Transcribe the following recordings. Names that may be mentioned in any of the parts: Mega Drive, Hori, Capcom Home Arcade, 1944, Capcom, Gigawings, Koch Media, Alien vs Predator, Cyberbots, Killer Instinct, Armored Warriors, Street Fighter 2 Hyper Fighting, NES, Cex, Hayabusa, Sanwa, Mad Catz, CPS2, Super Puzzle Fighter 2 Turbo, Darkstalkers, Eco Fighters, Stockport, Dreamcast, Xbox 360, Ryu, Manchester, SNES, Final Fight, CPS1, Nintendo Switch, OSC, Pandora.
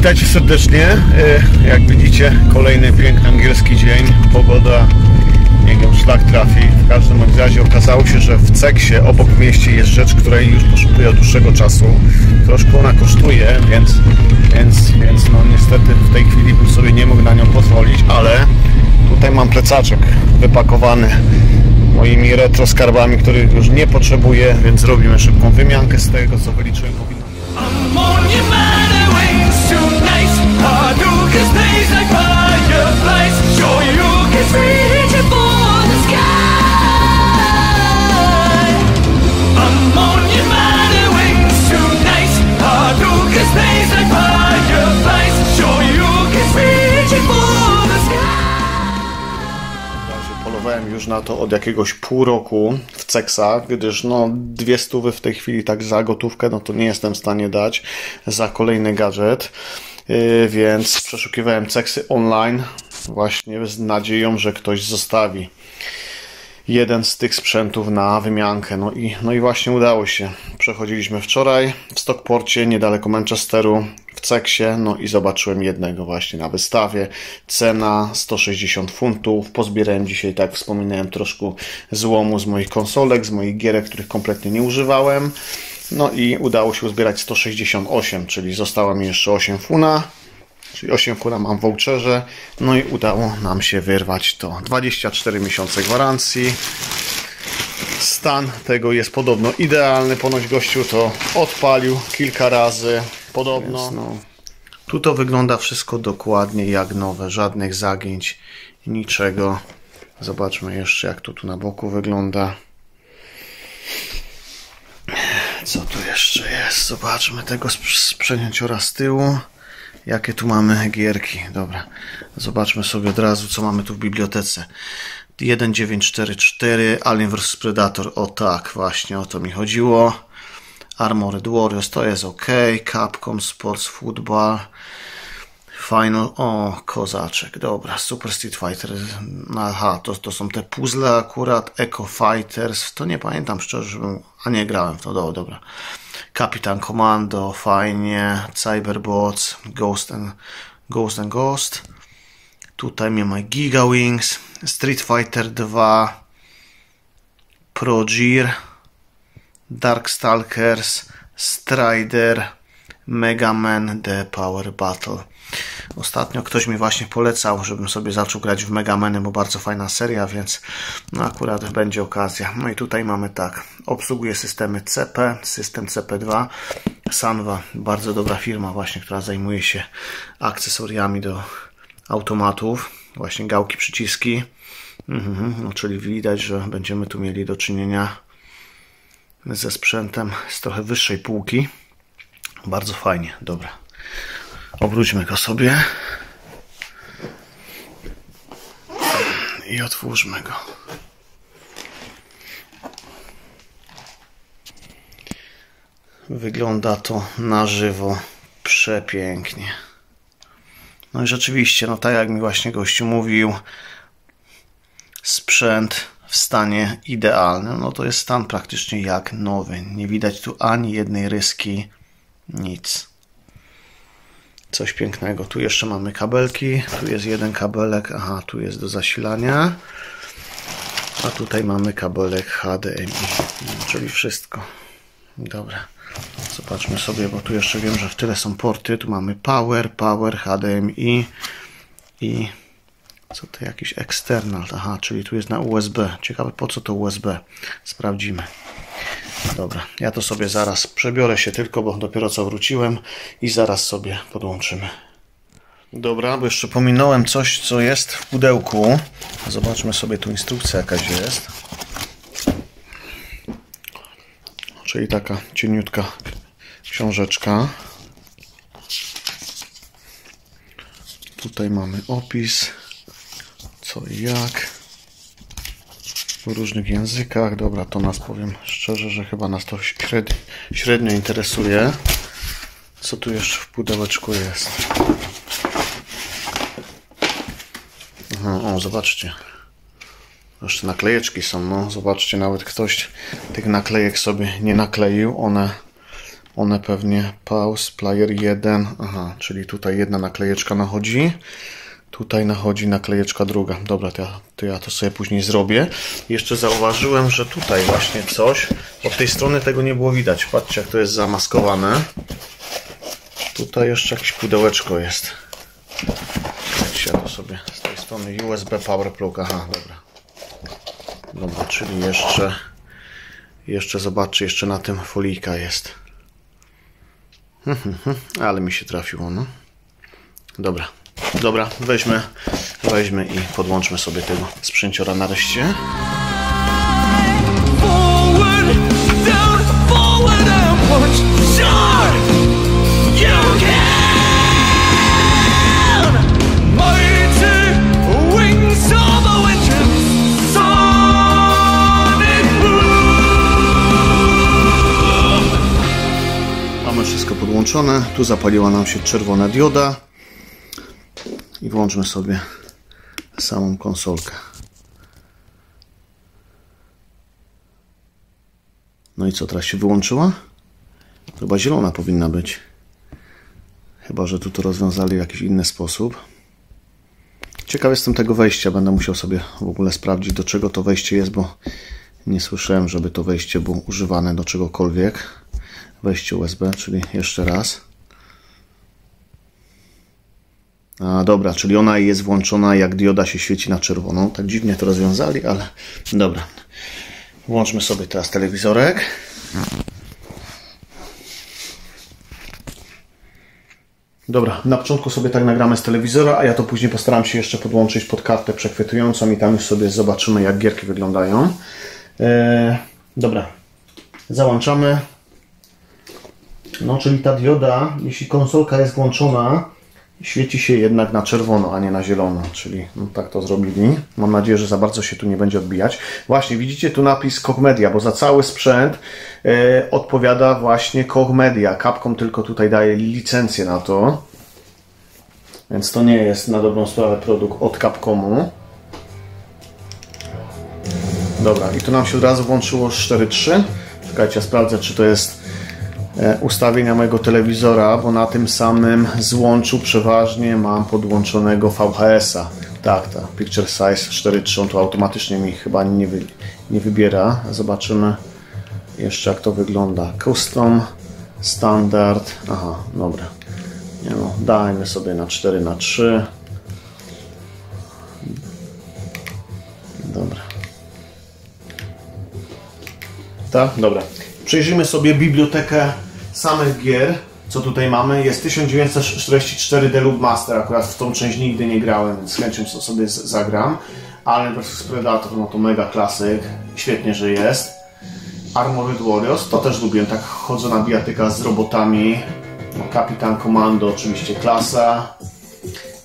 Witajcie serdecznie. Jak widzicie, kolejny piękny angielski dzień. Pogoda, nie wiem, szlak trafi. W każdym razie okazało się, że w Ceksie obok w mieście jest rzecz, której już poszukuję od dłuższego czasu. Troszkę ona kosztuje, więc no niestety w tej chwili bym sobie nie mógł na nią pozwolić, ale tutaj mam plecaczek wypakowany moimi retro skarbami, których już nie potrzebuję, więc robimy szybką wymiankę z tego, co wyliczyłem. Polowałem już na to od jakiegoś pół roku w Ceksach, gdyż no 200 zł w tej chwili tak za gotówkę, no to nie jestem w stanie dać za kolejny gadżet. Więc przeszukiwałem Ceksy online właśnie z nadzieją, że ktoś zostawi jeden z tych sprzętów na wymiankę. No i właśnie udało się. Przechodziliśmy wczoraj w Stockporcie, niedaleko Manchesteru, w Ceksie, no i zobaczyłem jednego właśnie na wystawie. Cena 160 funtów. Pozbierałem dzisiaj, tak wspominałem, troszkę złomu z moich konsolek, z moich gierek, których kompletnie nie używałem. No i udało się uzbierać 168, czyli została mi jeszcze 8 funa. Czyli 8 funa mam w voucherze. No i udało nam się wyrwać to. 24 miesiące gwarancji. Stan tego jest podobno idealny. Ponoć gościu to odpalił kilka razy. Podobno. Więc no, tu to wygląda wszystko dokładnie jak nowe. Żadnych zagięć, niczego. Zobaczmy jeszcze, jak to tu na boku wygląda. Co tu jeszcze jest? Zobaczmy tego sprzęciora z tyłu. Jakie tu mamy gierki. Dobra, zobaczmy sobie od razu, co mamy tu w bibliotece. 1944, Alien vs Predator. O tak, właśnie o to mi chodziło. Armored Warriors, to jest ok. Capcom Sports Football. Final... O, kozaczek. Dobra, Super Street Fighter. Aha, to są te puzzle akurat. Eco Fighters. To nie pamiętam szczerze, a nie grałem w to. Dobra. Kapitan Komando. Fajnie. Cyberbots. Ghosts and Ghosts. Tutaj mamy Gigawings. Street Fighter 2. Pro Gear. Darkstalkers. Strider. Mega Man The Power Battle. Ostatnio ktoś mi właśnie polecał, żebym sobie zaczął grać w Mega Many, bo bardzo fajna seria, więc no akurat będzie okazja. No i tutaj mamy tak, obsługuje systemy CP, system CP2, Sanwa, bardzo dobra firma właśnie, która zajmuje się akcesoriami do automatów, właśnie gałki, przyciski, no czyli widać, że będziemy tu mieli do czynienia ze sprzętem z trochę wyższej półki. Bardzo fajnie, dobra. Obróćmy go sobie i otwórzmy go. Wygląda to na żywo przepięknie. No i rzeczywiście, no tak jak mi właśnie gościu mówił, sprzęt w stanie idealnym. No to jest stan praktycznie jak nowy. Nie widać tu ani jednej ryski, nic. Coś pięknego. Tu jeszcze mamy kabelki. Tu jest jeden kabelek. Aha, tu jest do zasilania. A tutaj mamy kabelek HDMI. Czyli wszystko. Dobra. Zobaczmy sobie, bo tu jeszcze wiem, że w tyle są porty. Tu mamy Power, HDMI i co to jakiś external. Aha, czyli tu jest na USB. Ciekawe, po co to USB? Sprawdzimy. Dobra, ja to sobie zaraz przebiorę się tylko, bo dopiero co wróciłem i zaraz sobie podłączymy. Dobra, bo jeszcze pominąłem coś, co jest w pudełku. Zobaczmy sobie, tu instrukcja jakaś jest. Czyli taka cieniutka książeczka. Tutaj mamy opis, co i jak. W różnych językach. Dobra, to nas, powiem szczerze, że chyba nas to średnio interesuje. Co tu jeszcze w pudełeczku jest? Aha, o, zobaczcie. Jeszcze naklejeczki są, no. Zobaczcie, nawet ktoś tych naklejek sobie nie nakleił. One One pewnie pause, player 1. Aha, czyli tutaj jedna naklejeczka nachodzi. Tutaj nachodzi naklejeczka druga. Dobra, to ja to sobie później zrobię. Jeszcze zauważyłem, że tutaj właśnie coś. Od tej strony tego nie było widać. Patrzcie, jak to jest zamaskowane. Tutaj jeszcze jakieś pudełeczko jest. Ja to sobie z tej strony USB Power Plug. Aha, dobra. Dobra, czyli jeszcze zobaczę, jeszcze na tym folijka jest. Ale mi się trafiło, no. Dobra. Dobra, weźmy i podłączmy sobie tego sprzęciora nareszcie. Mamy wszystko podłączone. Tu zapaliła nam się czerwona dioda. I włączmy sobie samą konsolkę. No i co, teraz się wyłączyła? Chyba zielona powinna być. Chyba, że tu to rozwiązali w jakiś inny sposób. Ciekaw jestem tego wejścia. Będę musiał sobie w ogóle sprawdzić, do czego to wejście jest, bo nie słyszałem, żeby to wejście było używane do czegokolwiek. Wejście USB, czyli jeszcze raz. A, dobra, czyli ona jest włączona, jak dioda się świeci na czerwoną. Tak dziwnie to rozwiązali, ale dobra. Włączmy sobie teraz telewizorek. Dobra, na początku sobie tak nagramy z telewizora, a ja to później postaram się jeszcze podłączyć pod kartę przechwytującą i tam już sobie zobaczymy, jak gierki wyglądają. Dobra, załączamy. No, czyli ta dioda, jeśli konsolka jest włączona, świeci się jednak na czerwono, a nie na zielono, czyli no, tak to zrobili. Mam nadzieję, że za bardzo się tu nie będzie odbijać. Właśnie, widzicie tu napis Koch Media, bo za cały sprzęt odpowiada właśnie Koch Media. Capcom tylko tutaj daje licencję na to, więc to nie jest na dobrą sprawę produkt od Capcomu. Dobra, i tu nam się od razu włączyło 4.3. Czekajcie, ja sprawdzę, czy to jest ustawienia mojego telewizora, bo na tym samym złączu przeważnie mam podłączonego VHS-a. Tak, ta Picture Size 4.3 to automatycznie mi chyba nie wybiera. Zobaczymy jeszcze, jak to wygląda. Custom, Standard. Aha, dobra. Nie no, dajmy sobie na 4:3. Dobra. Tak, dobra. Przejrzyjmy sobie bibliotekę samych gier, co tutaj mamy. Jest 1944 Deluxe Master, akurat w tą część nigdy nie grałem, więc z chęcią sobie zagram. Alien vs Predator, no to mega klasyk, świetnie, że jest. Armored Warriors, to też lubiłem, tak chodzona bijatyka z robotami. No, Kapitan Komando, oczywiście klasa.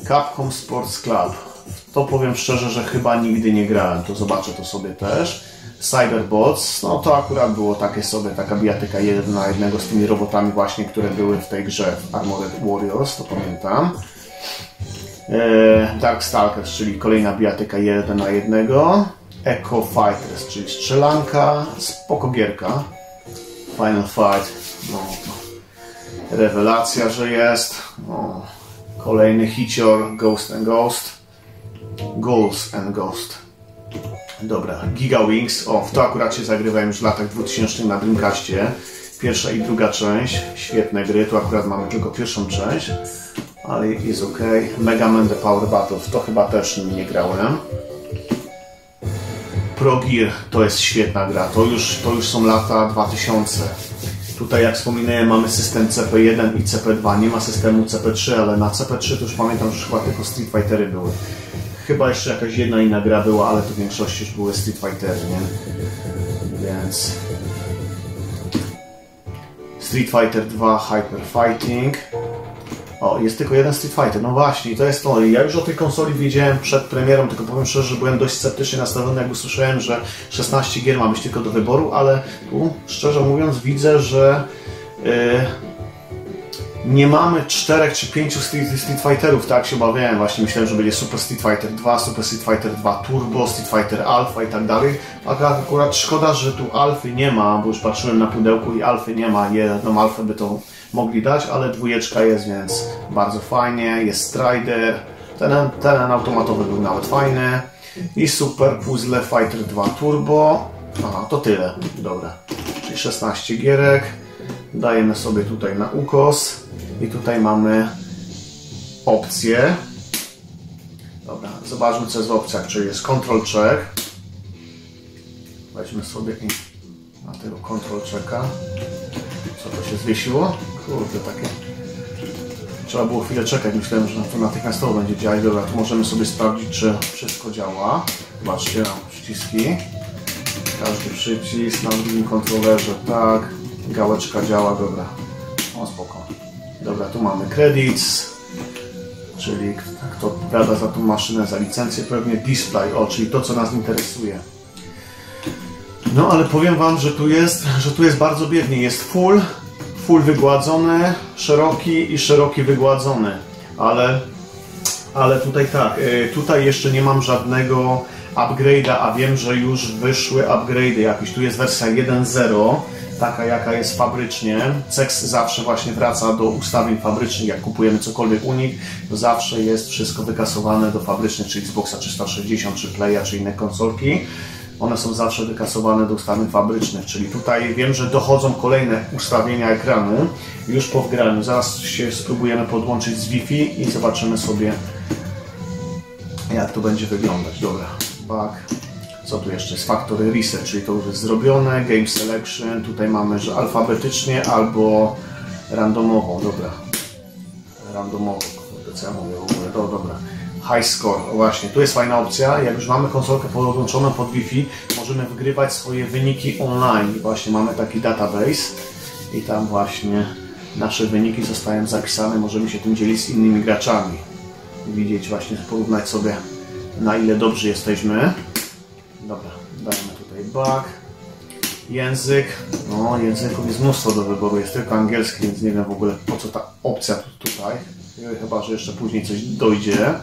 Capcom Sports Club, to powiem szczerze, że chyba nigdy nie grałem, to zobaczę to sobie też. Cyberbots, no to akurat było takie sobie, taka bijatyka jeden na jednego z tymi robotami właśnie, które były w tej grze Armored Warriors, to pamiętam. Darkstalkers, czyli kolejna bijatyka jeden na jednego. Eco Fighters, czyli strzelanka, spoko gierka. Final Fight, no to rewelacja, że jest. No, kolejny hicior, Ghost and Ghost. Ghouls and Ghosts. Dobra, Gigawings, o, w to akurat się zagrywałem już w latach 2000 na Dreamcastie. Pierwsza i druga część, świetne gry, tu akurat mamy tylko pierwszą część, ale jest ok. Mega Man The Power Battle, w to chyba też nie grałem. Pro Gear, to jest świetna gra, to już są lata 2000. Tutaj, jak wspominałem, mamy system CP1 i CP2, nie ma systemu CP3, ale na CP3 to już pamiętam, że chyba tylko Street Fightery były. Chyba jeszcze jakaś jedna inna gra była, ale to w większości już były Street Fightery, nie? Więc... Street Fighter 2 Hyper Fighting. O, jest tylko jeden Street Fighter, no właśnie, to jest to. Ja już o tej konsoli wiedziałem przed premierą, tylko powiem szczerze, że byłem dość sceptycznie nastawiony, jak usłyszałem, że 16 gier ma być tylko do wyboru, ale tu, szczerze mówiąc, widzę, że... nie mamy 4 czy 5 Street Fighterów, tak się obawiałem właśnie, myślałem, że będzie Super Street Fighter 2, Super Street Fighter 2 Turbo, Street Fighter Alpha i tak dalej, akurat szkoda, że tu Alfy nie ma, bo już patrzyłem na pudełku i Alfy nie ma, jedną Alfę by to mogli dać, ale dwójeczka jest, więc bardzo fajnie, jest Strider, ten automatowy był nawet fajny i Super Puzzle Fighter 2 Turbo, aha, to tyle, dobra, czyli 16 gierek, dajemy sobie tutaj na ukos i tutaj mamy opcję. Dobra, zobaczmy co jest w opcjach, czyli jest Ctrl Check. Weźmy sobie i na tego Ctrl Checka. Co to się zwiesiło? Kurde, takie... Trzeba było chwilę czekać, myślałem, że to natychmiastowo będzie działać. Dobra, tu możemy sobie sprawdzić, czy wszystko działa. Zobaczcie, mam przyciski. Każdy przycisk na drugim kontrolerze, tak. Gałeczka działa, dobra. O, spoko. Dobra, tu mamy credits, czyli kto odpowiada za tą maszynę, za licencję, pewnie display, o, czyli to, co nas interesuje. No, ale powiem wam, że tu jest bardzo biednie. Jest full wygładzony, szeroki i szeroki wygładzony. Ale tutaj tak, tutaj jeszcze nie mam żadnego upgrade'a, a wiem, że już wyszły upgrade'y jakieś. Tu jest wersja 1.0. Taka jaka jest fabrycznie. Cex zawsze właśnie wraca do ustawień fabrycznych, jak kupujemy cokolwiek u nich, to zawsze jest wszystko wykasowane do fabrycznych, czy Xboxa 360, czy Playa, czy inne konsolki. One są zawsze wykasowane do ustawień fabrycznych, czyli tutaj wiem, że dochodzą kolejne ustawienia ekranu już po wgraniu. Zaraz się spróbujemy podłączyć z Wi-Fi i zobaczymy sobie, jak to będzie wyglądać. Dobra, back. Co tu jeszcze jest? Factory Reset, czyli to już jest zrobione. Game Selection, tutaj mamy, że alfabetycznie albo randomowo, dobra. Randomowo, co ja mówię w ogóle, to dobra. High Score, właśnie, tu jest fajna opcja, jak już mamy konsolkę podłączoną pod Wi-Fi, możemy wgrywać swoje wyniki online. I właśnie mamy taki database i tam właśnie nasze wyniki zostają zapisane, możemy się tym dzielić z innymi graczami. Widzieć właśnie, porównać sobie, na ile dobrzy jesteśmy. Dobra, dajmy tutaj back, język, no języków jest mnóstwo do wyboru, jest tylko angielski, więc nie wiem w ogóle po co ta opcja tutaj, chyba że jeszcze później coś dojdzie.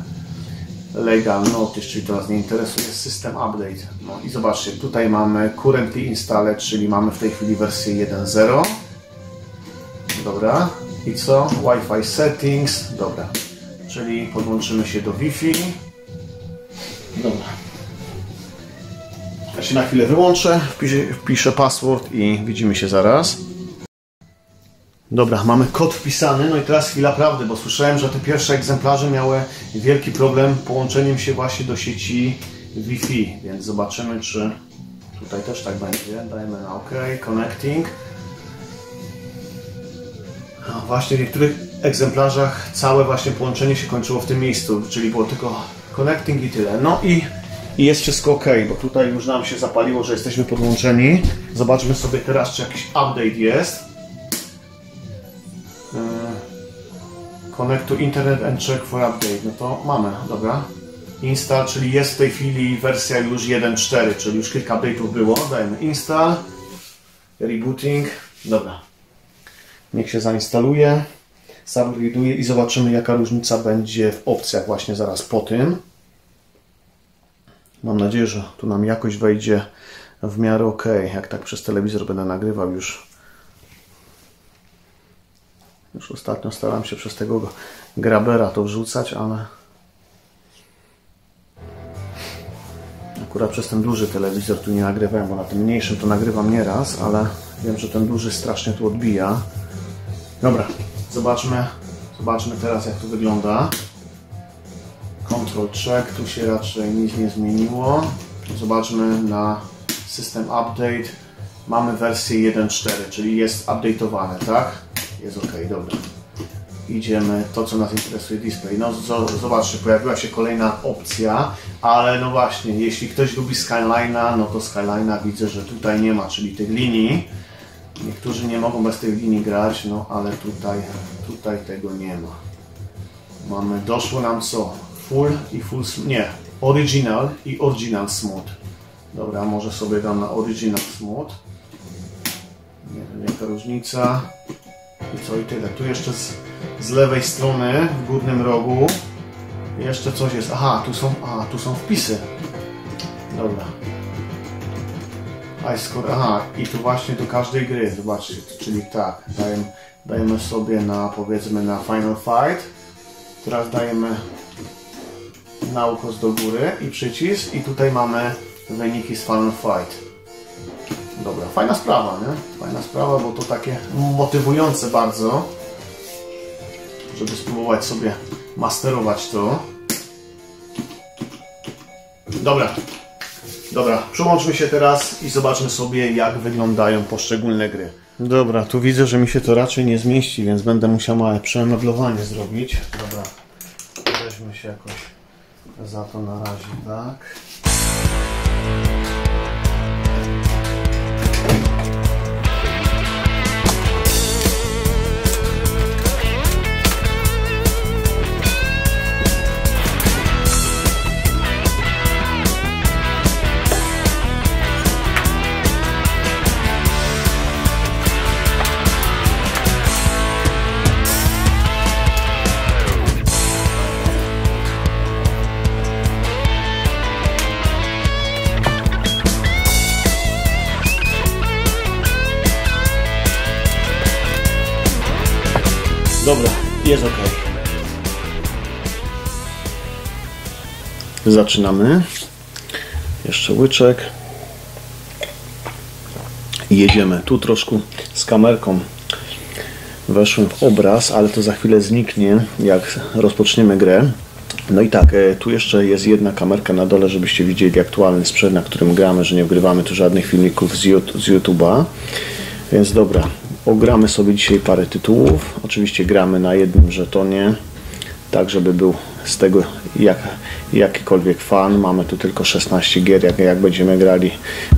Legal notice, czyli to nas nie interesuje, system update, no i zobaczcie, tutaj mamy currently installed, czyli mamy w tej chwili wersję 1.0, dobra, i co, Wi-Fi settings, dobra, czyli podłączymy się do Wi-Fi, dobra. Ja się na chwilę wyłączę, wpiszę password i widzimy się zaraz. Dobra, mamy kod wpisany, no i teraz chwila prawdy, bo słyszałem, że te pierwsze egzemplarze miały wielki problem połączeniem się właśnie do sieci Wi-Fi, więc zobaczymy, czy tutaj też tak będzie. Dajemy na OK, connecting. A właśnie w niektórych egzemplarzach całe właśnie połączenie się kończyło w tym miejscu, czyli było tylko connecting i tyle. No i jest wszystko OK, bo tutaj już nam się zapaliło, że jesteśmy podłączeni. Zobaczmy sobie teraz, czy jakiś update jest. Connect to internet and check for update. No to mamy, dobra. Install, czyli jest w tej chwili wersja już 1.4, czyli już kilka update'ów było. Dajemy install, rebooting, dobra. Niech się zainstaluje, subreduuje i zobaczymy, jaka różnica będzie w opcjach właśnie zaraz po tym. Mam nadzieję, że tu nam jakoś wejdzie w miarę OK. Jak tak przez telewizor będę nagrywał już ostatnio starałem się przez tego grabera to wrzucać, ale akurat przez ten duży telewizor tu nie nagrywałem, bo na tym mniejszym to nagrywam nieraz, ale wiem, że ten duży strasznie tu odbija. Dobra, zobaczmy teraz, jak to wygląda. Ctrl Check, tu się raczej nic nie zmieniło. Zobaczmy na system update. Mamy wersję 1.4, czyli jest update'owane, tak? Jest OK, dobra. Idziemy, to co nas interesuje, display. No zobaczcie, pojawiła się kolejna opcja, ale no właśnie, jeśli ktoś lubi Skyline'a, no to Skyline'a widzę, że tutaj nie ma, czyli tych linii. Niektórzy nie mogą bez tych linii grać, no ale tutaj tego nie ma. Mamy, doszło nam co? Full i full, nie, original i original smooth. Dobra, może sobie dam na original smooth. Nie wiem, jaka różnica. I co, i tyle. Tu jeszcze z lewej strony w górnym rogu. Jeszcze coś jest. Aha, tu są wpisy. Dobra. Aha, i tu właśnie do każdej gry, zobaczcie, czyli tak, dajemy sobie na, powiedzmy, na Final Fight. Teraz dajemy na ukos do góry i przycisk i tutaj mamy wyniki z Final Fight. Dobra, fajna sprawa, nie? Fajna sprawa, bo to takie motywujące bardzo, żeby spróbować sobie masterować to. Dobra. Dobra, przyłączmy się teraz i zobaczmy sobie, jak wyglądają poszczególne gry. Dobra, tu widzę, że mi się to raczej nie zmieści, więc będę musiał małe przemeblowanie zrobić. Dobra, weźmy się jakoś za to na razie, tak. Dobra, jest ok. Zaczynamy. Jeszcze łyczek. Jedziemy. Tu troszkę z kamerką weszłem w obraz, ale to za chwilę zniknie, jak rozpoczniemy grę. No i tak, tu jeszcze jest jedna kamerka na dole, żebyście widzieli aktualny sprzęt, na którym gramy, że nie wgrywamy tu żadnych filmików z YouTube'a. Więc dobra. Ogramy sobie dzisiaj parę tytułów. Oczywiście gramy na jednym żetonie, tak żeby był z tego jakikolwiek fan. Mamy tu tylko 16 gier. Jak będziemy grali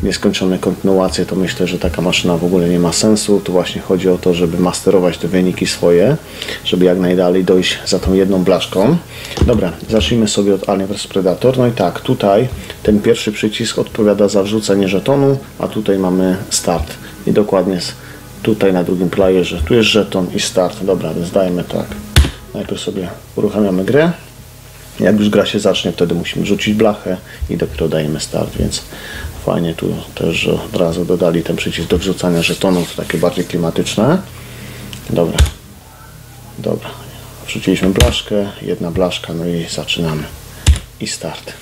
nieskończone kontynuacje, to myślę, że taka maszyna w ogóle nie ma sensu. Tu właśnie chodzi o to, żeby masterować te wyniki swoje, żeby jak najdalej dojść za tą jedną blaszką. Dobra, zacznijmy sobie od Alien vs Predator. No i tak, tutaj ten pierwszy przycisk odpowiada za wrzucenie żetonu, a tutaj mamy start. I dokładnie tutaj na drugim playerze, tu jest żeton i start. Dobra, więc dajmy tak. Najpierw sobie uruchamiamy grę. Jak już gra się zacznie, wtedy musimy rzucić blachę i dopiero dajemy start, więc fajnie tu też, że od razu dodali ten przycisk do wrzucania żetonów, takie bardziej klimatyczne. Dobra. Dobra. Wrzuciliśmy blaszkę, jedna blaszka, no i zaczynamy. I start.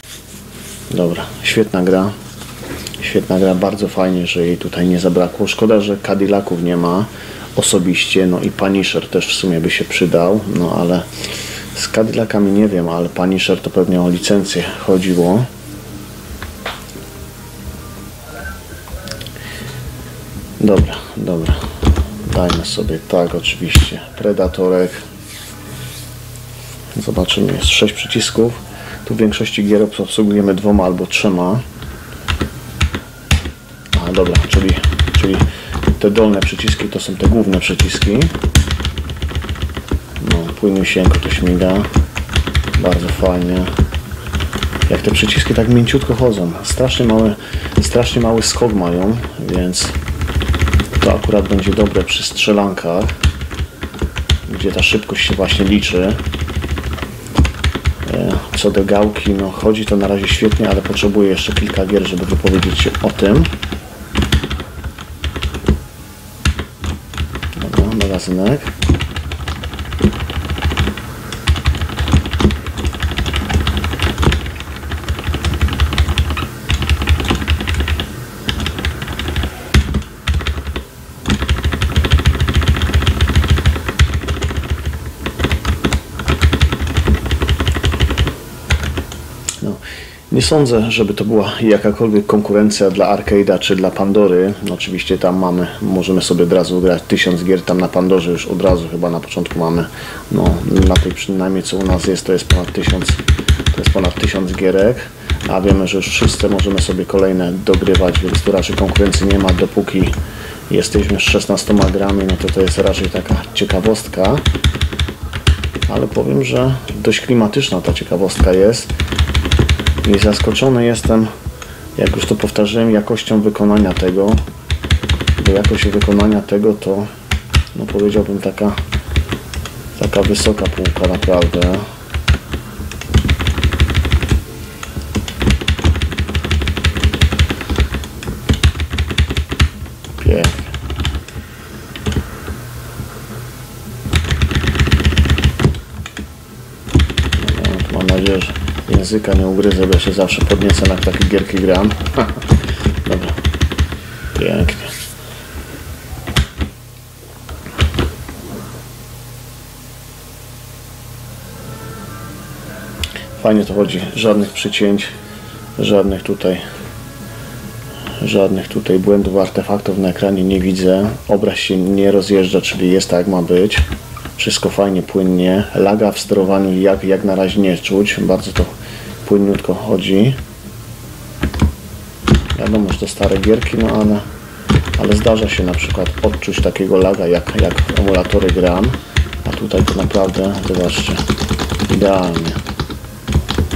Dobra, świetna gra. Świetna gra, bardzo fajnie, że jej tutaj nie zabrakło. Szkoda, że Cadillaców nie ma osobiście, no i Punisher też w sumie by się przydał, no ale z Cadillacami nie wiem, ale Punisher to pewnie o licencję chodziło. Dobra, dobra, dajmy sobie tak oczywiście, Predatorek. Zobaczymy, jest 6 przycisków. Tu w większości gier obsługujemy 2 albo 3. Dobra, czyli te dolne przyciski to są te główne przyciski. No, płynie się, to śmiga. Bardzo fajnie. Jak te przyciski tak mięciutko chodzą. Strasznie mały skok mają, więc to akurat będzie dobre przy strzelankach, gdzie ta szybkość się właśnie liczy. Co do gałki, no chodzi to na razie świetnie, ale potrzebuję jeszcze kilka gier, żeby wypowiedzieć się o tym. Magazynek. No, nie sądzę, żeby to była jakakolwiek konkurencja dla Arcade'a czy dla Pandory. No, oczywiście tam możemy sobie od razu grać 1000 gier, tam na Pandorze już od razu chyba na początku mamy, no na tej przynajmniej co u nas jest, to jest ponad 1000, to jest ponad 1000 gierek, a wiemy, że już 300 możemy sobie kolejne dogrywać, więc tu raczej konkurencji nie ma, dopóki jesteśmy z 16 grami, no to jest raczej taka ciekawostka, ale powiem, że dość klimatyczna ta ciekawostka jest. I zaskoczony jestem, jak już to powtarzałem, jakością wykonania tego, bo jakość wykonania tego to, no powiedziałbym, Taka wysoka półka naprawdę. Pięknie. No, mam nadzieję, że języka nie ugryzę, bo ja się zawsze podniecę na takie gierki gram. Dobra. Pięknie. Fajnie to chodzi, żadnych przycięć, żadnych tutaj błędów, artefaktów na ekranie nie widzę. Obraz się nie rozjeżdża, czyli jest tak jak ma być. Wszystko fajnie, płynnie. Laga w sterowaniu jak na razie nie czuć. Bardzo to płynniutko chodzi. Wiadomo, że to stare gierki, no ale zdarza się na przykład odczuć takiego laga jak w emulatory gram. A tutaj to naprawdę, zobaczcie, idealnie.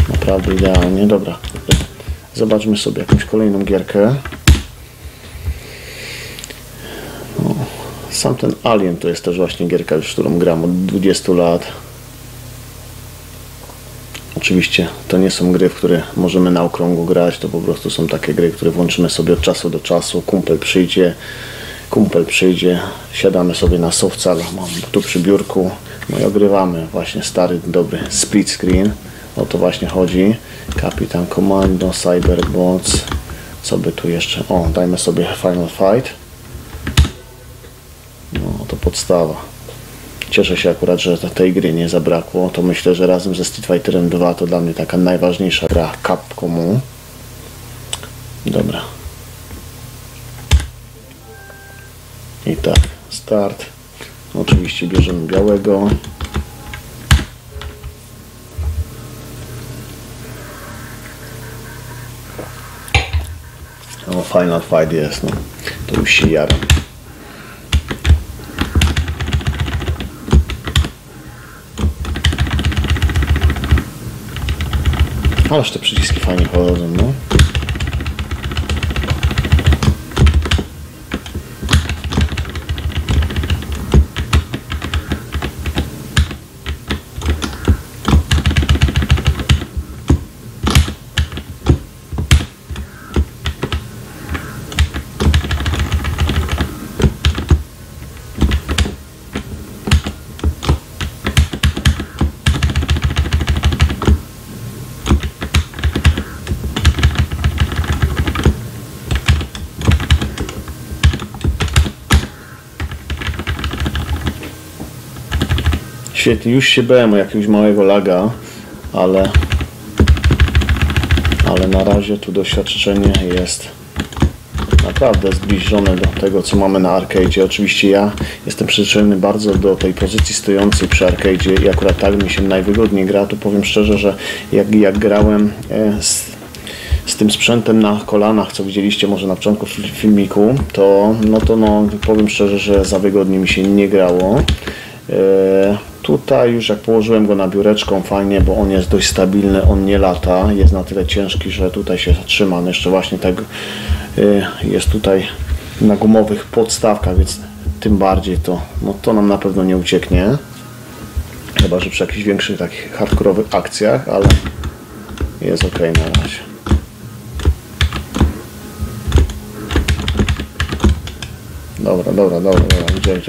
Naprawdę idealnie. Dobra, zobaczmy sobie jakąś kolejną gierkę. No, sam ten Alien to jest też właśnie gierka, już którą gram od 20 lat. Oczywiście to nie są gry, w które możemy na okrągło grać, to po prostu są takie gry, które włączymy sobie od czasu do czasu. Kumpel przyjdzie, siadamy sobie na softcal, mam tu przy biurku, no i ogrywamy właśnie stary, dobry split screen. O to właśnie chodzi. Kapitan Komando, Cyberbots. Co by tu jeszcze? O, dajmy sobie Final Fight. No, to podstawa. Cieszę się akurat, że tej gry nie zabrakło. To myślę, że razem ze Street Fighterem 2 to dla mnie taka najważniejsza gra Capcomu. Dobra. I tak, start. Oczywiście bierzemy białego. No, Final Fight jest, no to już się jaram. Ależ te przyciski fajnie chodzą, no. Świetnie, już się bałem o jakiegoś małego laga, ale na razie tu doświadczenie jest naprawdę zbliżone do tego, co mamy na arcade'zie. Oczywiście ja jestem przyzwyczajony bardzo do tej pozycji stojącej przy arcade'zie i akurat tak mi się najwygodniej gra. Tu powiem szczerze, że jak grałem z tym sprzętem na kolanach, co widzieliście może na początku filmiku, to powiem szczerze, że za wygodnie mi się nie grało. Tutaj już jak położyłem go na biureczką fajnie, bo on jest dość stabilny, on nie lata, jest na tyle ciężki, że tutaj się trzyma. No jeszcze właśnie tak jest tutaj na gumowych podstawkach, więc tym bardziej to nam na pewno nie ucieknie. Chyba że przy jakichś większych takich hardkorowych akcjach, ale jest ok na razie. Dobra, gdzie.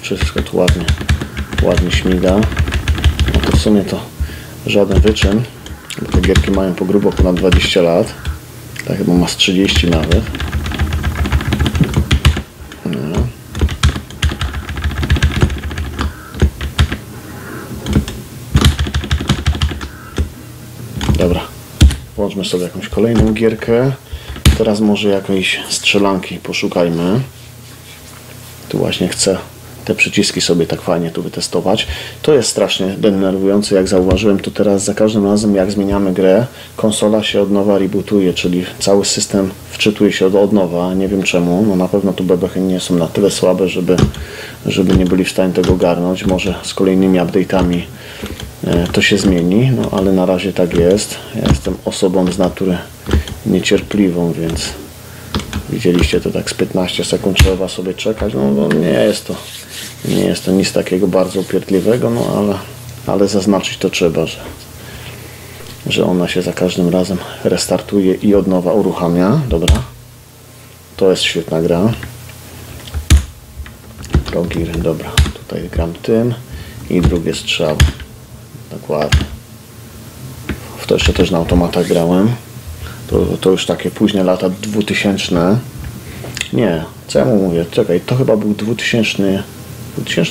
Wszystko tu ładnie śmiga. No to w sumie to żaden wyczyn, bo te gierki mają po grubo ponad 20 lat. Tak chyba ma z 30 nawet. No. Dobra, włączmy sobie jakąś kolejną gierkę. Teraz może jakiejś strzelanki poszukajmy. Tu właśnie chcę te przyciski sobie tak fajnie tu wytestować. To jest strasznie denerwujące, jak zauważyłem, to teraz za każdym razem, jak zmieniamy grę, konsola się od nowa rebootuje, czyli cały system wczytuje się od nowa, nie wiem czemu, no na pewno tu bebechy nie są na tyle słabe, żeby nie byli w stanie tego garnąć, może z kolejnymi update'ami to się zmieni, no ale na razie tak jest. Ja jestem osobą z natury niecierpliwą, więc widzieliście to tak z 15 sekund trzeba sobie czekać, no nie jest to nic takiego bardzo upierdliwego, no ale zaznaczyć to trzeba, że ona się za każdym razem restartuje i od nowa uruchamia. Dobra, to jest świetna gra. Progier, dobra, tutaj gram tym i drugie strzał. Dokładnie. W to jeszcze też na automatach grałem. To już takie późne lata 2000. Nie, co ja mu mówię? Czekaj, to chyba był 2000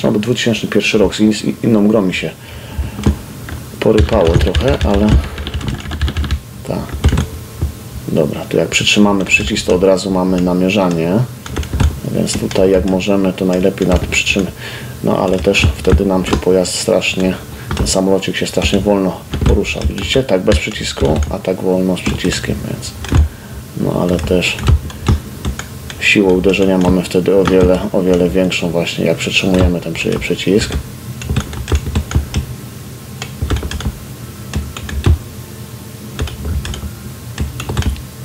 albo 2001 rok. Z inną grą mi się porypało trochę, ale tak. Dobra, to jak przytrzymamy przycisk, to od razu mamy namierzanie. Więc tutaj jak możemy, to najlepiej nad przytrzymać. No ale też wtedy nam się pojazd strasznie, ten samolocik się strasznie wolno porusza, widzicie? Tak bez przycisku, a tak wolno z przyciskiem, więc no ale też siłę uderzenia mamy wtedy o wiele większą właśnie, jak przytrzymujemy ten przycisk.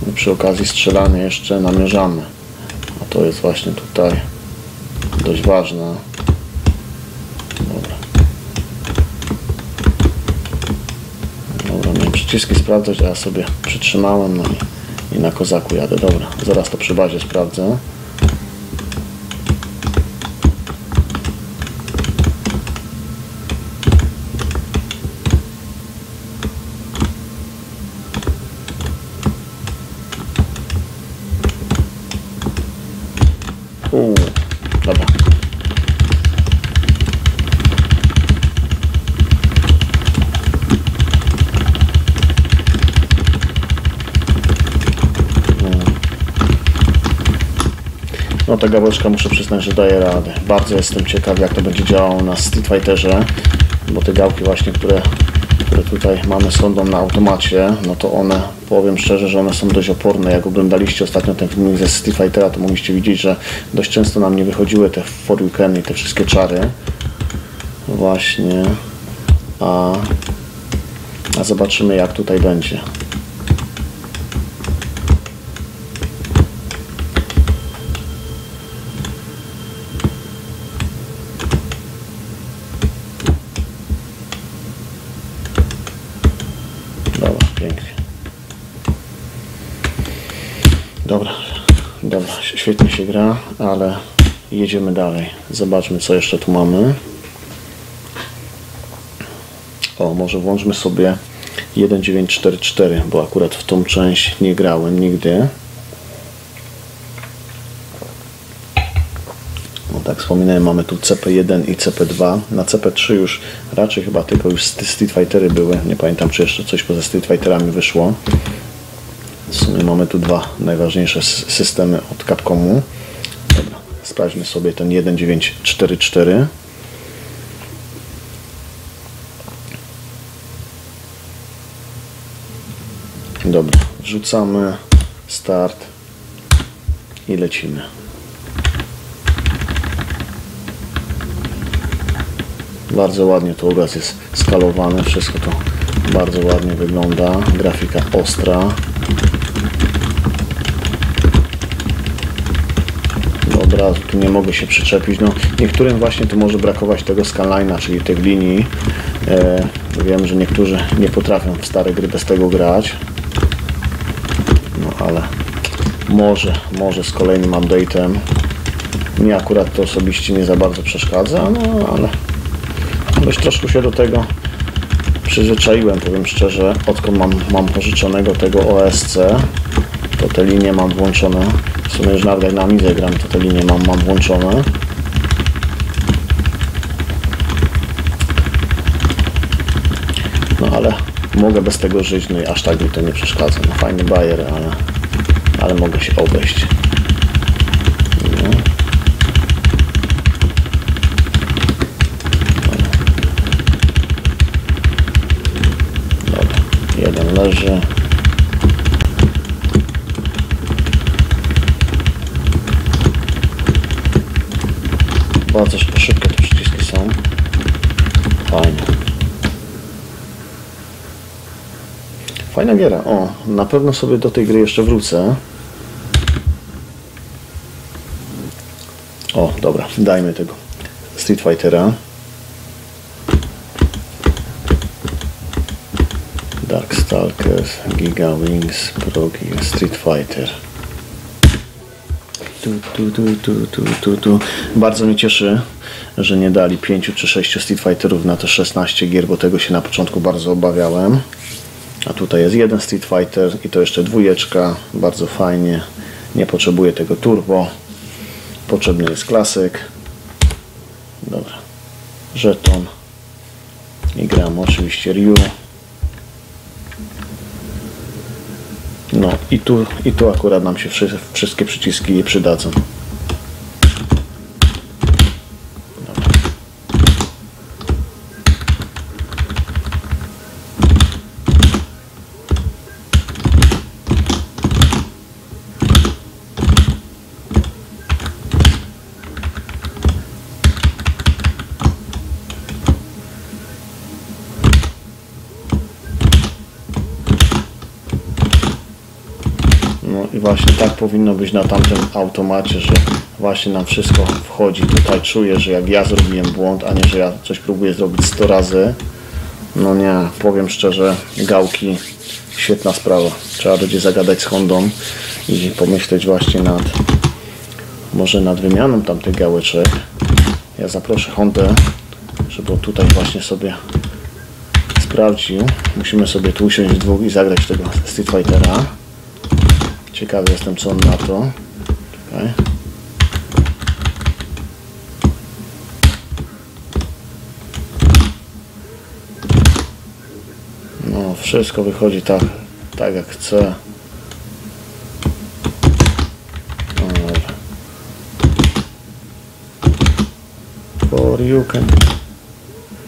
I przy okazji strzelania jeszcze namierzamy, a to jest właśnie tutaj dość ważne. Przyciski sprawdzać, a ja sobie przytrzymałem, no i na kozaku jadę. Dobra, zaraz to przy bazie sprawdzę. Dobra. No ta gałeczka, muszę przyznać, że daje radę. Bardzo jestem ciekaw, jak to będzie działało na Street Fighterze, bo te gałki właśnie, które tutaj mamy, są na automacie, no to one, powiem szczerze, że one są dość oporne. Jak oglądaliście ostatnio ten filmik ze Street Fightera, to mogliście widzieć, że dość często nam nie wychodziły te four weekendy i te wszystkie czary. Właśnie. A zobaczymy, jak tutaj będzie. Dobra, świetnie się gra, ale jedziemy dalej. Zobaczmy, co jeszcze tu mamy. O, może włączmy sobie 1944, bo akurat w tą część nie grałem nigdy. No, tak wspominałem, mamy tu CP1 i CP2. Na CP3 już raczej chyba tylko już Street Fightery były. Nie pamiętam, czy jeszcze coś poza Street Fighterami wyszło. W sumie mamy tu dwa najważniejsze systemy od Capcomu. Dobra, sprawdźmy sobie ten 1944. Dobra, wrzucamy start i lecimy. Bardzo ładnie to obraz jest skalowany, wszystko to bardzo ładnie wygląda, grafika ostra. Tu nie mogę się przyczepić, no niektórym właśnie tu może brakować tego scanline'a, czyli tych linii. Wiem, że niektórzy nie potrafią w stare gry bez tego grać, no ale może z kolejnym update'em. Mnie akurat to osobiście nie za bardzo przeszkadza, no ale dość troszkę się do tego przyzwyczaiłem, powiem szczerze, odkąd mam pożyczonego tego OSC, to te linie mam włączone. W sumie już nawet na Amidze gram, to te linie mam włączone. No ale mogę bez tego żyć, no i aż tak mi to nie przeszkadza. No, fajny bajer, ale mogę się obejść. No. że... Bardzo szybkie te przyciski są. Fajne. Fajna giera. O, na pewno sobie do tej gry jeszcze wrócę. O, dobra, dajmy tego Street Fightera. Darkstalkers, Gigawings, Progi, Street Fighter. Bardzo mnie cieszy, że nie dali 5 czy 6 Street Fighterów na te 16 gier, bo tego się na początku bardzo obawiałem. A tutaj jest jeden Street Fighter i to jeszcze dwójeczka. Bardzo fajnie. Nie potrzebuję tego turbo. Potrzebny jest klasyk. Dobra. Żeton. I gramy oczywiście Ryu. No i tu akurat nam się wszystkie przyciski przydadzą. Dobra. Właśnie tak powinno być na tamtym automacie, że właśnie nam wszystko wchodzi. Tutaj czuję, że jak ja zrobiłem błąd, a nie, że ja coś próbuję zrobić 100 razy. No nie, powiem szczerze, gałki, świetna sprawa. Trzeba będzie zagadać z Hondą i pomyśleć właśnie nad, może nad wymianą tamtych gałeczek. Ja zaproszę Hondę, żeby tutaj właśnie sobie sprawdził. Musimy sobie tu usiąść w dwóch i zagrać tego Street Fightera. Ciekawy jestem, co on na to. Czekaj. No, wszystko wychodzi tak jak chcę. No, dobra. For you can...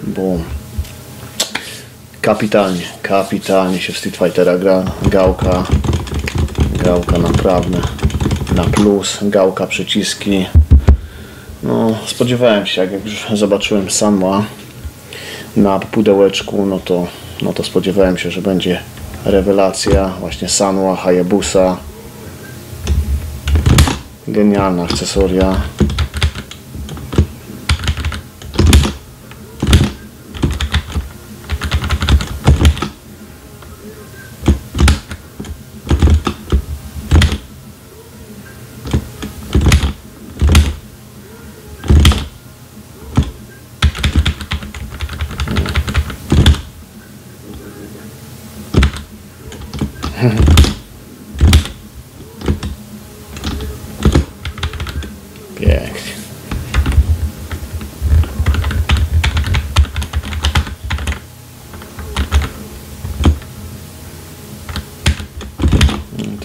Boom. Kapitalnie, kapitalnie się w Street Fightera gra. Gałka naprawdę na plus, gałka, przyciski. No, spodziewałem się, jak już zobaczyłem Sanwa na pudełeczku, no to spodziewałem się, że będzie rewelacja. Właśnie Sanwa, Hayabusa. Genialna akcesoria. Pięknie.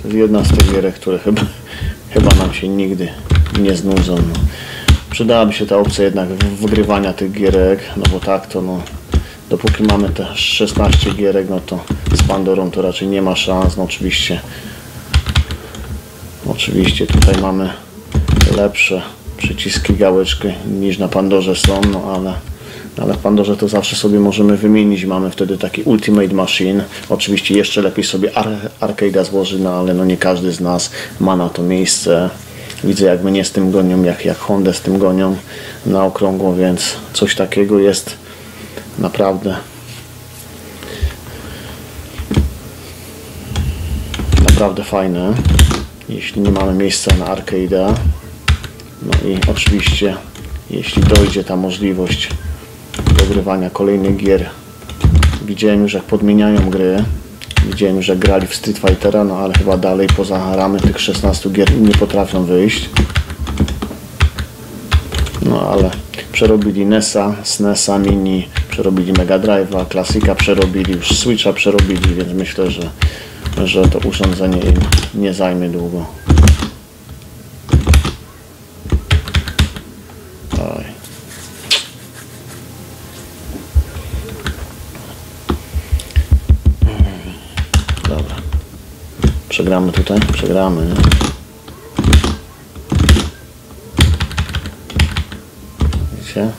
To jest jedna z tych gier, które chyba nam się nigdy nie znudzą. No. Przydałaby się ta opcja jednak wygrywania tych gierek, no bo tak to no, dopóki mamy te 16 gierek, no to z Pandorą to raczej nie ma szans. No oczywiście. Oczywiście tutaj mamy lepsze przyciski, gałeczki niż na Pandorze są, no ale w Pandorze to zawsze sobie możemy wymienić. Mamy wtedy taki Ultimate Machine. Oczywiście jeszcze lepiej sobie arcade'a złożyć, no ale no nie każdy z nas ma na to miejsce. Widzę, jak mnie z tym gonią, jak Hondę z tym gonią na okrągło, więc coś takiego jest naprawdę... Naprawdę fajne, jeśli nie mamy miejsca na arcade'a. No i oczywiście, jeśli dojdzie ta możliwość dogrywania kolejnych gier. Widziałem już, jak podmieniają gry. Widziałem już, jak grali w Street Fightera, no ale chyba dalej poza ramy tych 16 gier nie potrafią wyjść. No ale przerobili NES-a, SNES-a Mini, przerobili Mega Drive'a, Klasika przerobili, już Switcha przerobili, więc myślę, że to urządzenie im nie zajmie długo. Aj. przegramy tutaj? Przegramy, nie? Widzicie?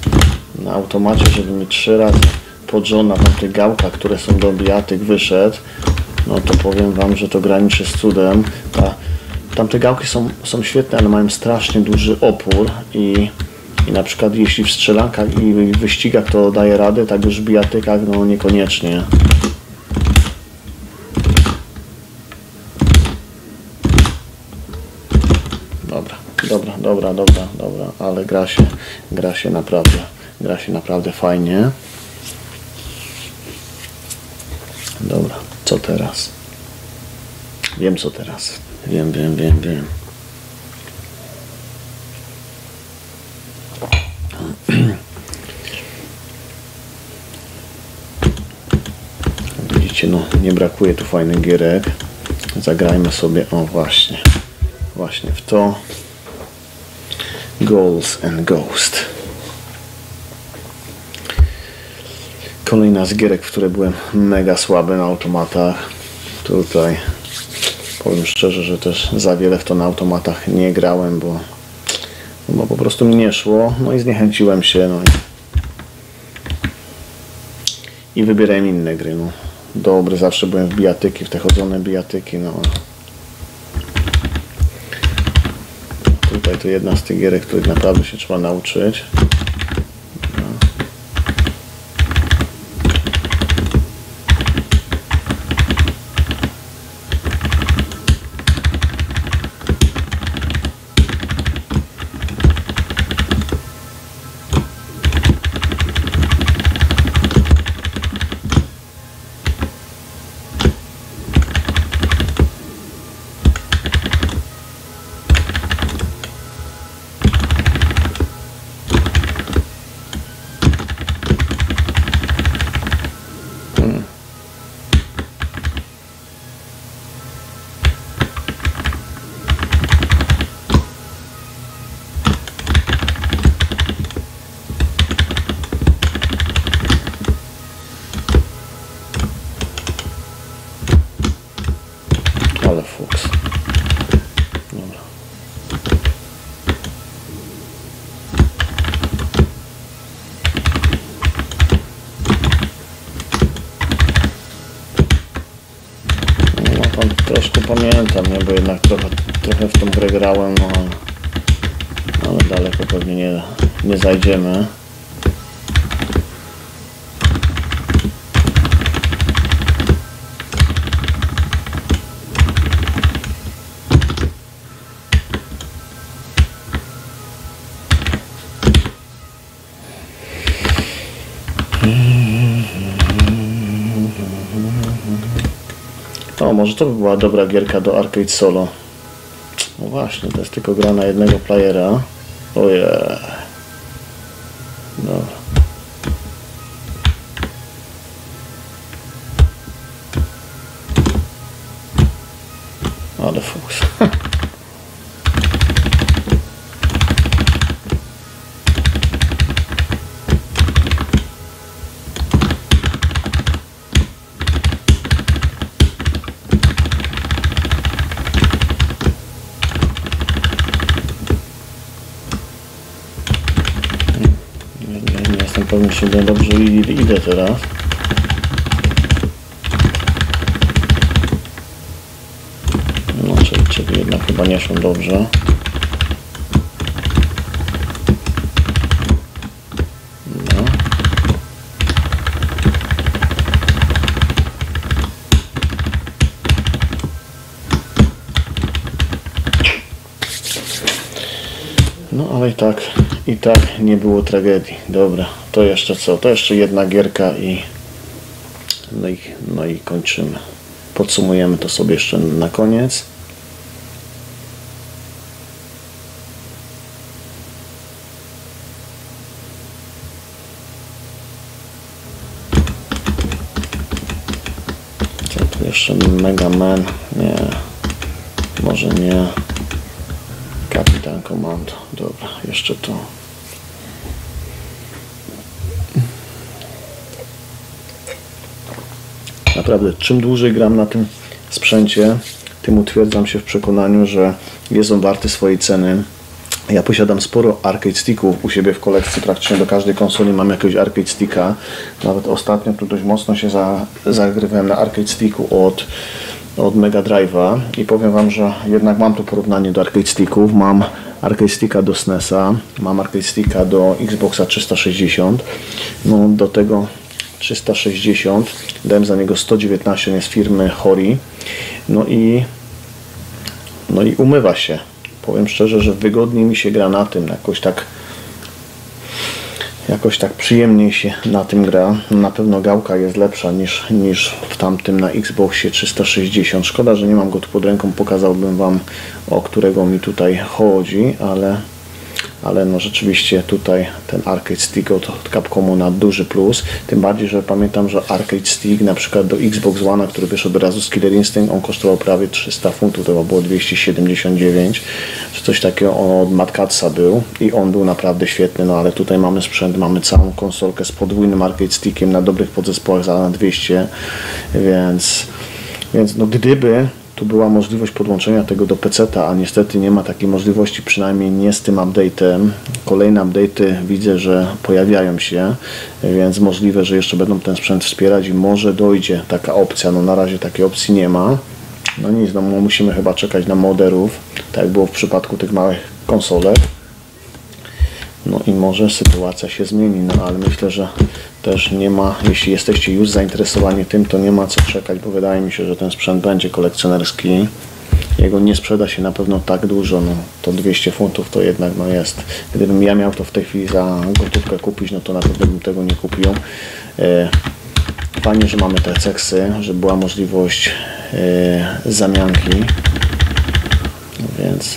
Na automacie, żeby mi 3 razy pod rząd na tamtych gałkach, które są do bijatyk, wyszedł, no to powiem wam, że to graniczy z cudem. Tamte gałki są świetne, ale mają strasznie duży opór i na przykład jeśli w strzelankach i wyścigach to daje radę, tak już w bijatykach no niekoniecznie. Dobra, ale gra się naprawdę fajnie. Dobra, co teraz? Wiem co teraz. Wiem. Widzicie, no nie brakuje tu fajnych gierek. Zagrajmy sobie, o właśnie w to. Ghouls and Ghosts. Kolejna z gierek, w której byłem mega słaby na automatach. Tutaj powiem szczerze, że też za wiele w to na automatach nie grałem, bo po prostu mi nie szło. No i zniechęciłem się. No i wybierałem inne gry. No. Dobry, zawsze byłem w bijatyki, w te chodzone bijatyki. No. Tutaj to jedna z tych gierek, których naprawdę się trzeba nauczyć. Pamiętam, nie? Bo jednak trochę w tą grę grałem, no, ale daleko pewnie nie zajdziemy. Może to by była dobra gierka do Arcade Solo. No właśnie, to jest tylko gra na jednego playera. Ojej. Dobra. Ale fuks. Pewnie dobrze idę teraz. No, czyli jednak chyba nie szło dobrze. No. No, ale i tak nie było tragedii. Dobra, to jeszcze co? To jeszcze jedna gierka i kończymy. Podsumujemy to sobie jeszcze na koniec. Co tu jeszcze? Mega Man? Nie. Może nie. Kapitan Komando. Dobra, jeszcze to. Naprawdę, czym dłużej gram na tym sprzęcie, tym utwierdzam się w przekonaniu, że jest on warty swojej ceny. Ja posiadam sporo arcade sticków u siebie w kolekcji, praktycznie do każdej konsoli mam jakiegoś arcade sticka. Nawet ostatnio tu dość mocno się zagrywałem na arcade sticku od Mega Drive'a i powiem wam, że jednak mam tu porównanie do arcade sticków. Mam arcade sticka do SNES-a, mam arcade sticka do Xboxa 360, no do tego 360 dałem za niego 119, on jest firmy Hori, no i umywa się. Powiem szczerze, że wygodniej mi się gra na tym, jakoś tak przyjemniej się na tym gra. Na pewno gałka jest lepsza niż w tamtym na Xboxie 360. Szkoda, że nie mam go tu pod ręką, pokazałbym wam, o którego mi tutaj chodzi, ale no rzeczywiście tutaj ten arcade stick od Capcomu na duży plus, tym bardziej, że pamiętam, że arcade stick na przykład do Xbox One, który wyszedł od razu z Killer Instinct, on kosztował prawie 300 funtów, to było 279 czy coś takiego, on od Mad Catza był i on był naprawdę świetny, no ale tutaj mamy sprzęt, mamy całą konsolkę z podwójnym arcade stickiem na dobrych podzespołach za 200, więc no gdyby tu była możliwość podłączenia tego do PC-ta, a niestety nie ma takiej możliwości, przynajmniej nie z tym update'em. Kolejne update'y widzę, że pojawiają się, więc możliwe, że jeszcze będą ten sprzęt wspierać i może dojdzie taka opcja. No na razie takiej opcji nie ma. No nic, no musimy chyba czekać na moderów, tak jak było w przypadku tych małych konsolek. No i może sytuacja się zmieni, no ale myślę, że też nie ma, jeśli jesteście już zainteresowani tym, to nie ma co czekać, bo wydaje mi się, że ten sprzęt będzie kolekcjonerski. Jego nie sprzeda się na pewno tak dużo, no to 200 funtów to jednak no jest. Gdybym ja miał to w tej chwili za gotówkę kupić, no to na pewno bym tego nie kupił. Fajnie, że mamy te seksy, że była możliwość zamianki, więc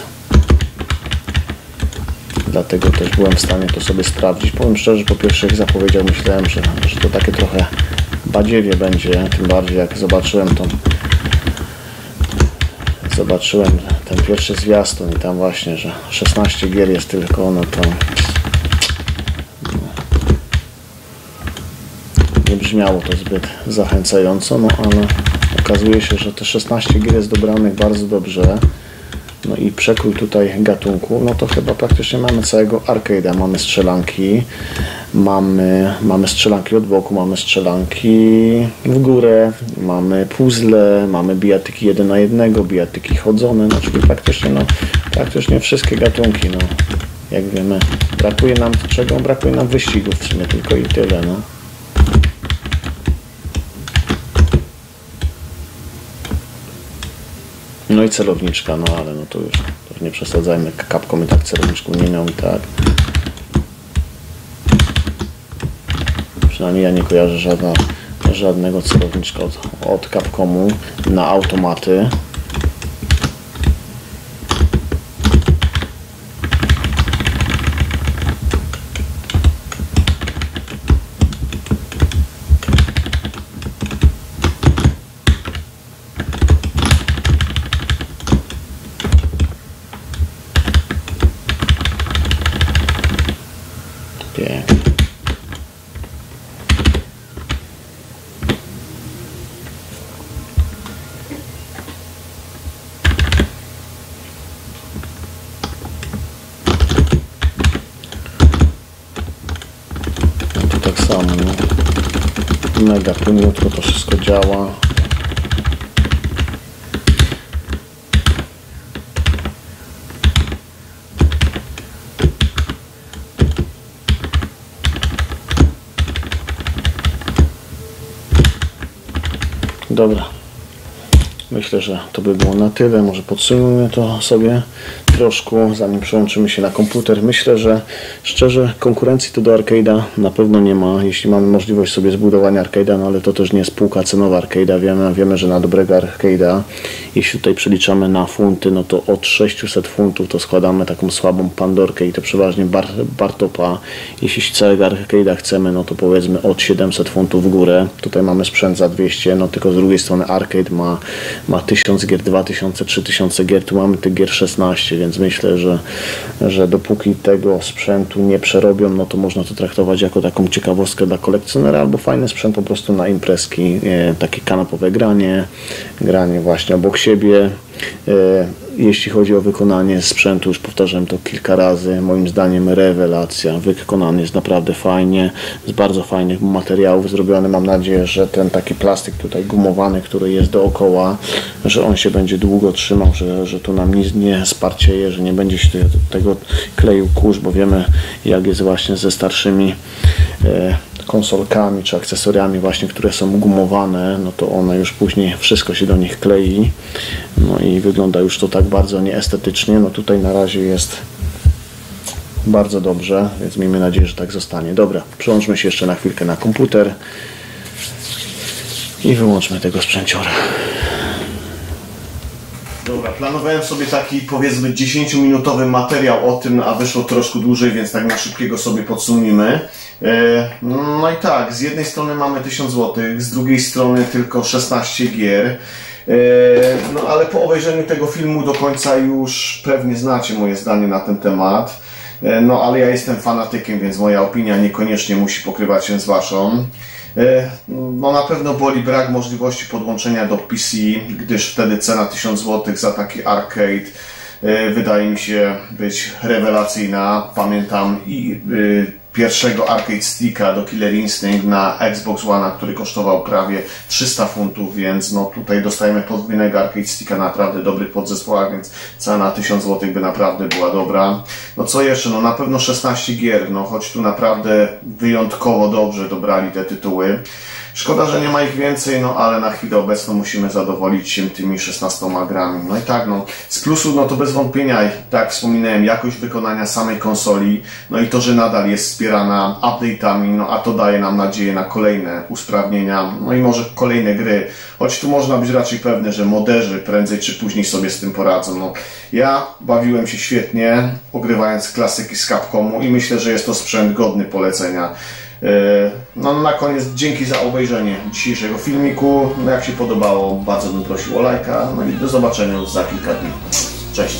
dlatego też byłem w stanie to sobie sprawdzić. Powiem szczerze, po pierwszych zapowiedziach myślałem, że to takie trochę badziewie będzie, tym bardziej jak zobaczyłem ten pierwszy zwiastun i tam właśnie, że 16 gier jest tylko, no to nie brzmiało to zbyt zachęcająco, no ale okazuje się, że te 16 gier jest dobranych bardzo dobrze. No i przekrój tutaj gatunku, no to chyba praktycznie mamy całego arcade'a, mamy strzelanki, mamy strzelanki od boku, mamy strzelanki w górę, mamy puzzle, mamy bijatyki 1 na 1, bijatyki chodzone, no czyli praktycznie wszystkie gatunki, no jak wiemy, brakuje nam czego? Brakuje nam wyścigów w sumie tylko i tyle, no. No i celowniczka, no ale no to już nie przesadzajmy, Capcom i tak celowniczką nie miał i tak. Przynajmniej ja nie kojarzę żadnego celowniczka od Capcomu na automaty. Mega płynniutko to wszystko działa. Dobra, myślę, że to by było na tyle. Może podsumujmy to sobie troszkę, zanim przełączymy się na komputer. Myślę, że szczerze konkurencji to do arcade'a na pewno nie ma, jeśli mamy możliwość sobie zbudowania arcade'a, no ale to też nie jest półka cenowa arcade'a. Wiemy, że na dobrego arcade'a, jeśli tutaj przeliczamy na funty, no to od 600 funtów to składamy taką słabą Pandorkę i to przeważnie Bartopa. Jeśli całego arcade'a chcemy, no to powiedzmy od 700 funtów w górę. Tutaj mamy sprzęt za 200, no tylko z drugiej strony arcade ma 1000 gier, 2000, 3000 gier, tu mamy tych gier 16, więc więc myślę, że dopóki tego sprzętu nie przerobią, no to można to traktować jako taką ciekawostkę dla kolekcjonera albo fajny sprzęt po prostu na imprezki, takie kanapowe granie właśnie obok siebie. Jeśli chodzi o wykonanie sprzętu, już powtarzałem to kilka razy, moim zdaniem rewelacja, wykonany jest naprawdę fajnie, z bardzo fajnych materiałów zrobiony. Mam nadzieję, że ten taki plastik tutaj gumowany, który jest dookoła, że on się będzie długo trzymał, że tu nam nic nie sparcieje, że nie będzie się tego kleił kurz, bo wiemy, jak jest właśnie ze starszymi konsolkami czy akcesoriami właśnie, które są gumowane, no to one już później wszystko się do nich klei, no i wygląda już to tak bardzo nieestetycznie. No tutaj na razie jest bardzo dobrze, więc miejmy nadzieję, że tak zostanie. Dobra, przełączmy się jeszcze na chwilkę na komputer i wyłączmy tego sprzęciora. Dobra, planowałem sobie taki, powiedzmy, 10-minutowy materiał o tym, a wyszło troszkę dłużej, więc tak na szybkiego sobie podsumimy. No i tak, z jednej strony mamy 1000 zł, z drugiej strony tylko 16 gier. No ale po obejrzeniu tego filmu do końca już pewnie znacie moje zdanie na ten temat. No ale ja jestem fanatykiem, więc moja opinia niekoniecznie musi pokrywać się z waszą. No na pewno boli brak możliwości podłączenia do PC, gdyż wtedy cena 1000 zł za taki arcade wydaje mi się być rewelacyjna. Pamiętam i pierwszego arcade sticka do Killer Instinct na Xbox One, który kosztował prawie 300 funtów, więc no tutaj dostajemy podwójnego arcade sticka na naprawdę dobrych podzespołach, więc cena 1000 zł by naprawdę była dobra. No co jeszcze? No na pewno 16 gier, no choć tu naprawdę wyjątkowo dobrze dobrali te tytuły. Szkoda, że nie ma ich więcej, no ale na chwilę obecną musimy zadowolić się tymi 16 grami. No i tak, no z plusów, no to bez wątpienia, tak wspominałem, jakość wykonania samej konsoli, no i to, że nadal jest wspierana update'ami, no a to daje nam nadzieję na kolejne usprawnienia, no i może kolejne gry, choć tu można być raczej pewny, że moderzy prędzej czy później sobie z tym poradzą. No ja bawiłem się świetnie, ogrywając klasyki z Capcomu i myślę, że jest to sprzęt godny polecenia. No na koniec dzięki za obejrzenie dzisiejszego filmiku, no jak się podobało, bardzo bym prosił o lajka, no i do zobaczenia za kilka dni. Cześć!